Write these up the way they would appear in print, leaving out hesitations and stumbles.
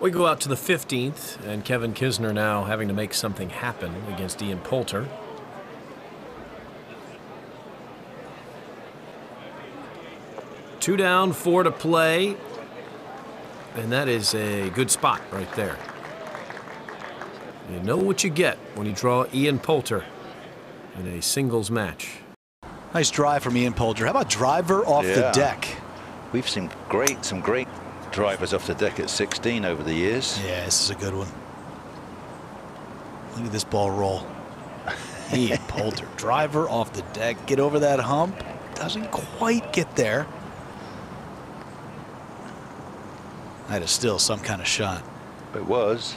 We go out to the 15th, and Kevin Kisner now having to make something happen against Ian Poulter. Two down, four to play, and that is a good spot right there. You know what you get when you draw Ian Poulter in a singles match. Nice drive from Ian Poulter. How about driver off the deck? We've seen some great drivers off the deck at 16 over the years. Yeah, this is a good one. Look at this ball roll. Ian Poulter, driver off the deck, get over that hump. Doesn't quite get there. That is still some kind of shot. It was.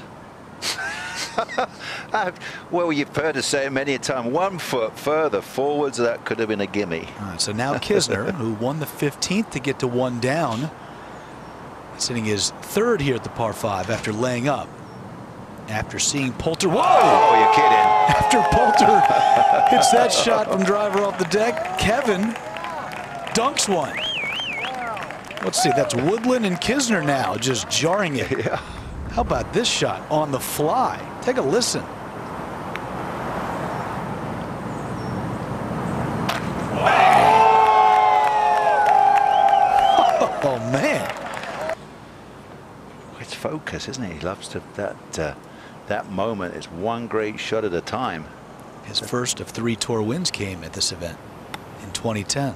Well, you've heard us say many a time, 1 foot further forwards, that could have been a gimme. All right, so now Kisner, who won the 15th to get to one down, sitting his third here at the par five after laying up. After seeing Poulter, whoa! Oh, you're kidding. After Poulter hits that shot from driver off the deck, Kevin dunks one. Let's see, that's Woodland and Kisner now just jarring it. Yeah. How about this shot on the fly? Take a listen. Wow. Oh, man. It's focus, isn't it? He loves to that moment. It's one great shot at a time. His first of 3 tour wins came at this event in 2010.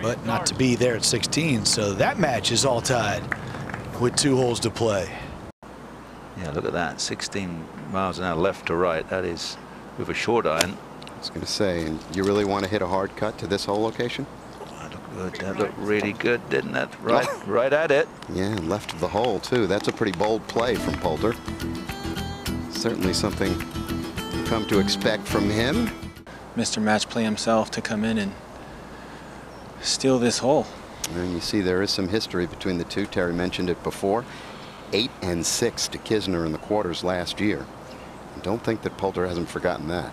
But not to be there at 16, so that match is all tied with 2 holes to play. Yeah, look at that, 16 miles an hour left to right. That is with a short iron. I was going to say, you really want to hit a hard cut to this whole location? Oh, look good. That looked really good, didn't it? Right at it. Yeah, left of the hole too. That's a pretty bold play from Poulter. Certainly something you come to expect from him. Mr. Match Play himself to come in and steal this hole. And you see there is some history between the two. Terry mentioned it before. 8 and 6 to Kisner in the quarters last year. I don't think that Poulter hasn't forgotten that.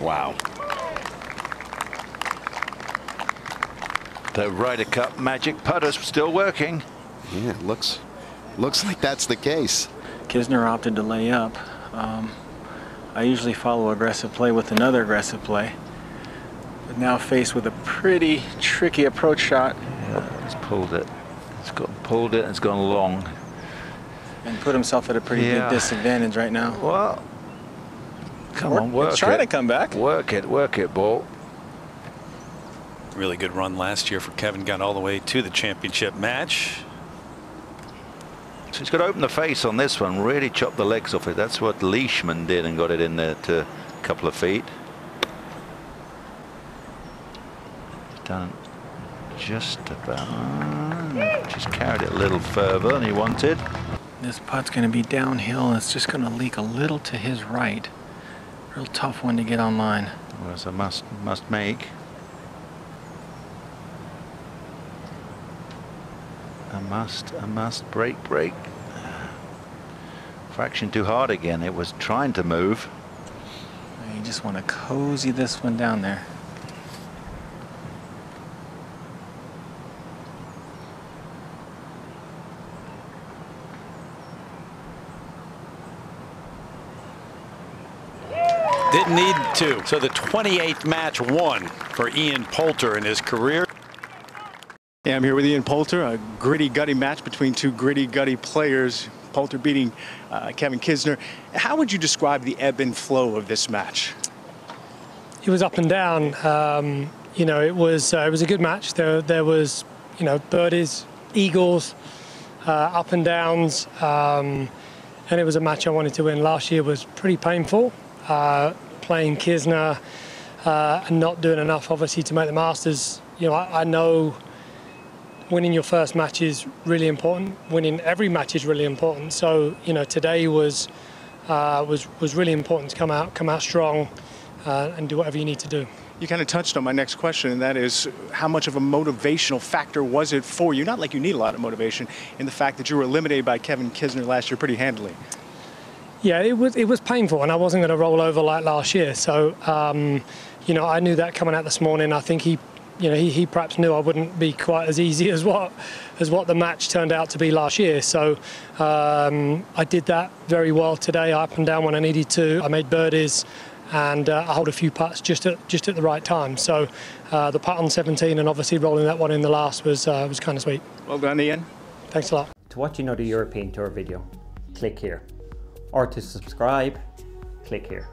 Wow. The Ryder Cup magic putter's still working. Yeah, it looks like that's the case. Kisner opted to lay up. I usually follow aggressive play with another aggressive play. But now faced with a pretty tricky approach shot. Yeah, it's pulled it. Pulled it and it's gone long. And put himself at a pretty big disadvantage right now. Well, come on, work it. It's trying to come back. Work it, ball. Really good run last year for Kevin. Got all the way to the championship match. So he's got to open the face on this one, really chop the legs off it. That's what Leishman did and got it in there to a couple of feet. Done just about. Just carried it a little further than he wanted. This putt's going to be downhill. It's just going to leak a little to his right. Real tough one to get online. Well, it's a must make. A must break. Fraction too hard again. It was trying to move. You just want to cozy this one down there. Didn't need to. So the 28th match won for Ian Poulter in his career. Yeah, I'm here with Ian Poulter, a gritty, gutty match between two gritty, gutty players. Poulter beating Kevin Kisner. How would you describe the ebb and flow of this match? It was up and down. You know, it was a good match. There was, you know, birdies, eagles, up and downs, and it was a match I wanted to win. Last year was pretty painful. Playing Kisner and not doing enough, obviously, to make the Masters. You know, I know. Winning your first match is really important. Winning every match is really important. So you know today was really important to come out strong and do whatever you need to do. You kind of touched on my next question, and that is how much of a motivational factor was it for you? Not like you need a lot of motivation in the fact that you were eliminated by Kevin Kisner last year pretty handily. Yeah, it was painful, and I wasn't going to roll over like last year. So, you know, I knew that coming out this morning. I think he, you know, he perhaps knew I wouldn't be quite as easy as what the match turned out to be last year. So I did that very well today, up and down when I needed to. I made birdies, and I hold a few putts just at the right time. So the putt on 17 and obviously rolling that one in the last was kind of sweet. Well done, Ian. Thanks a lot. To watch another European Tour video, click here. Or to subscribe, click here.